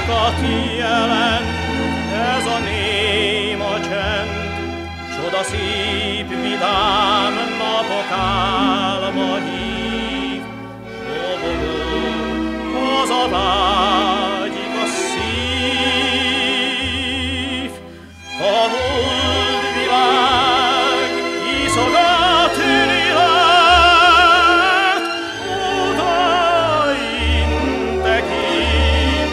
sokat jelent ez a néma csend, csodaszép vidám napok álma hív, dobogó, hazavágyik a szív. A múlt világ iszogat ürillát, odain tekint,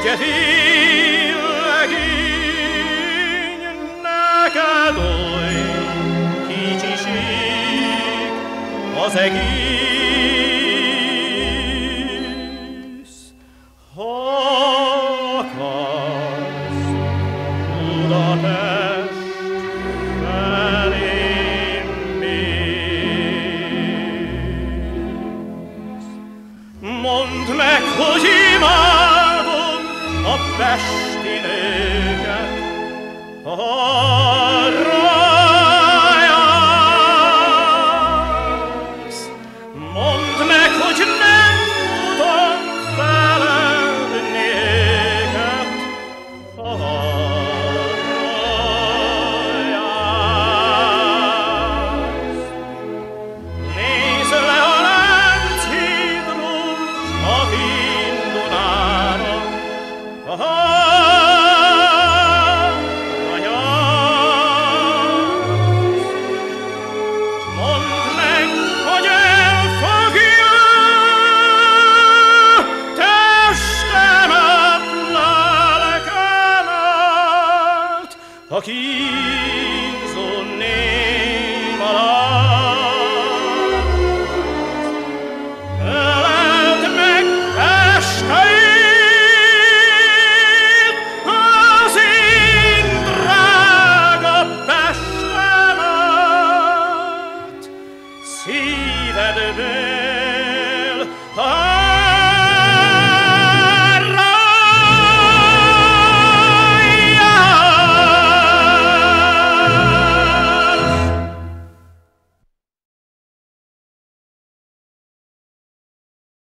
ugye fillegény, neked oly kicsiség az egész. Ha akarsz, Budapest felém mész, mondd meg, hogy imádom a pesti nőket, arra jársz. Mondd meg, hogy nem tudom feledni őket, arra jársz. Nézd le a Lánchídról, a Hín Dunára, aki zóné.